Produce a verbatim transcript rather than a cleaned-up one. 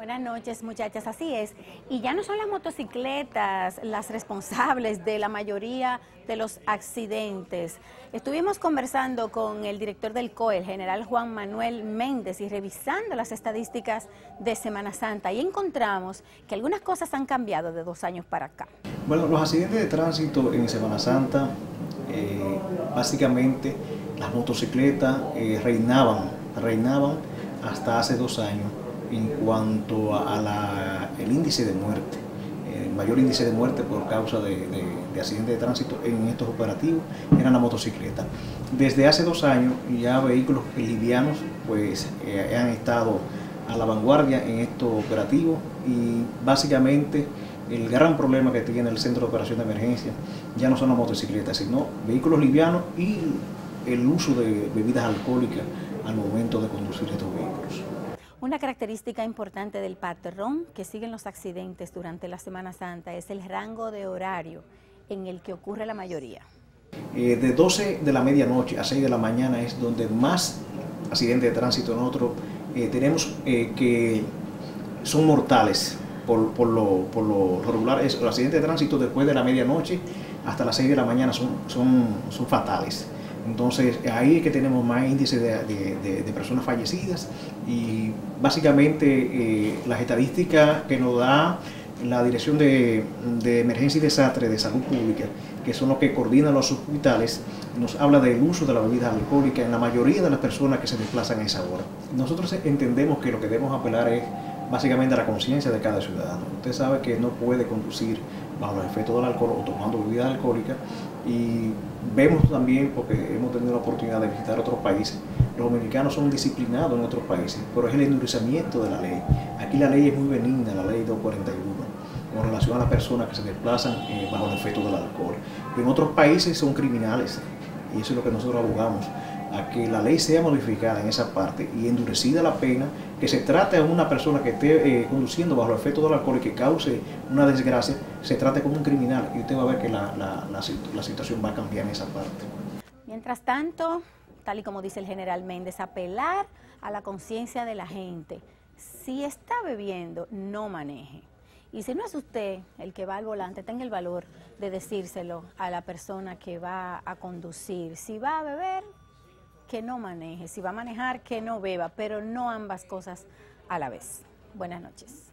Buenas noches, muchachas, así es. Y ya no son las motocicletas las responsables de la mayoría de los accidentes. Estuvimos conversando con el director del C O E, el general Juan Manuel Méndez, y revisando las estadísticas de Semana Santa, y encontramos que algunas cosas han cambiado de dos años para acá. Bueno, los accidentes de tránsito en Semana Santa, eh, básicamente las motocicletas eh, reinaban, reinaban hasta hace dos años. En cuanto al índice de muerte, el mayor índice de muerte por causa de, de, de accidentes de tránsito en estos operativos eran las motocicletas. Desde hace dos años ya vehículos livianos pues, eh, han estado a la vanguardia en estos operativos, y básicamente el gran problema que tiene el Centro de Operación de Emergencia ya no son las motocicletas, sino vehículos livianos y el uso de bebidas alcohólicas al momento de conducir estos vehículos. Una característica importante del patrón que siguen los accidentes durante la Semana Santa es el rango de horario en el que ocurre la mayoría. Eh, de doce de la medianoche a seis de la mañana es donde más accidentes de tránsito nosotros eh, tenemos, eh, que son mortales. Por, por, lo, por lo regular, es, los accidentes de tránsito después de la medianoche hasta las seis de la mañana son, son, son fatales. Entonces, ahí es que tenemos más índice de, de, de, de personas fallecidas, y básicamente eh, las estadísticas que nos da la Dirección de, de Emergencia y Desastre de Salud Pública, que son los que coordinan los hospitales, nos habla del uso de la bebida alcohólica en la mayoría de las personas que se desplazan a esa hora. Nosotros entendemos que lo que debemos apelar es básicamente la conciencia de cada ciudadano. Usted sabe que no puede conducir bajo los efectos del alcohol o tomando bebida alcohólica, y vemos también, porque hemos tenido la oportunidad de visitar otros países, los dominicanos son disciplinados en otros países, pero es el endurecimiento de la ley. Aquí la ley es muy benigna, la ley dos cuarenta y uno, con relación a las personas que se desplazan eh, bajo el efecto del alcohol. Pero en otros países son criminales, y eso es lo que nosotros abogamos, a que la ley sea modificada en esa parte y endurecida la pena, que se trate a una persona que esté eh, conduciendo bajo el efecto del alcohol y que cause una desgracia, se trate como un criminal, y usted va a ver que la, la, la, la situación va a cambiar en esa parte. Mientras tanto, tal y como dice el general Méndez, apelar a la conciencia de la gente. Si está bebiendo, no maneje. Y si no es usted el que va al volante, tenga el valor de decírselo a la persona que va a conducir. Si va a beber, que no maneje, si va a manejar, que no beba, pero no ambas cosas a la vez. Buenas noches.